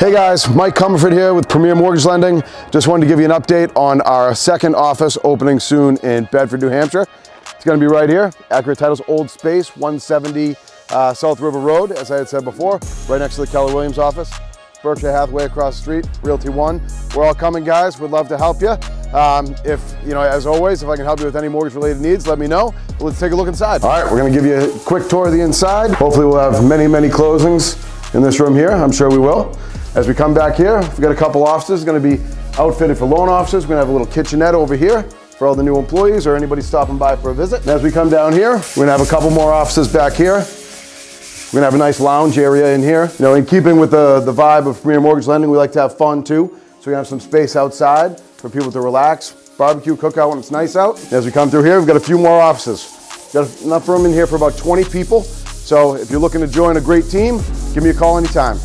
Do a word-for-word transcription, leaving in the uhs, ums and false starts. Hey guys, Mike Comerford here with Premier Mortgage Lending. Just wanted to give you an update on our second office opening soon in Bedford, New Hampshire. It's gonna be right here, Accurate Title's old space, one seventy uh, South River Road, as I had said before, right next to the Keller Williams office. Berkshire Hathaway across the street, Realty One. We're all coming, guys. We'd love to help you. Um, if, you know, as always, if I can help you with any mortgage-related needs, let me know. But let's take a look inside. All right, we're gonna give you a quick tour of the inside. Hopefully we'll have many, many closings in this room here. I'm sure we will. As we come back here, we've got a couple offices. It's gonna be outfitted for loan officers. We're gonna have a little kitchenette over here for all the new employees or anybody stopping by for a visit. And as we come down here, we're gonna have a couple more offices back here. We're gonna have a nice lounge area in here. You know, in keeping with the, the vibe of Premier Mortgage Lending, we like to have fun too. So we're gonna have some space outside for people to relax, barbecue, cookout when it's nice out. And as we come through here, we've got a few more offices. We've got enough room in here for about twenty people. So if you're looking to join a great team, give me a call anytime.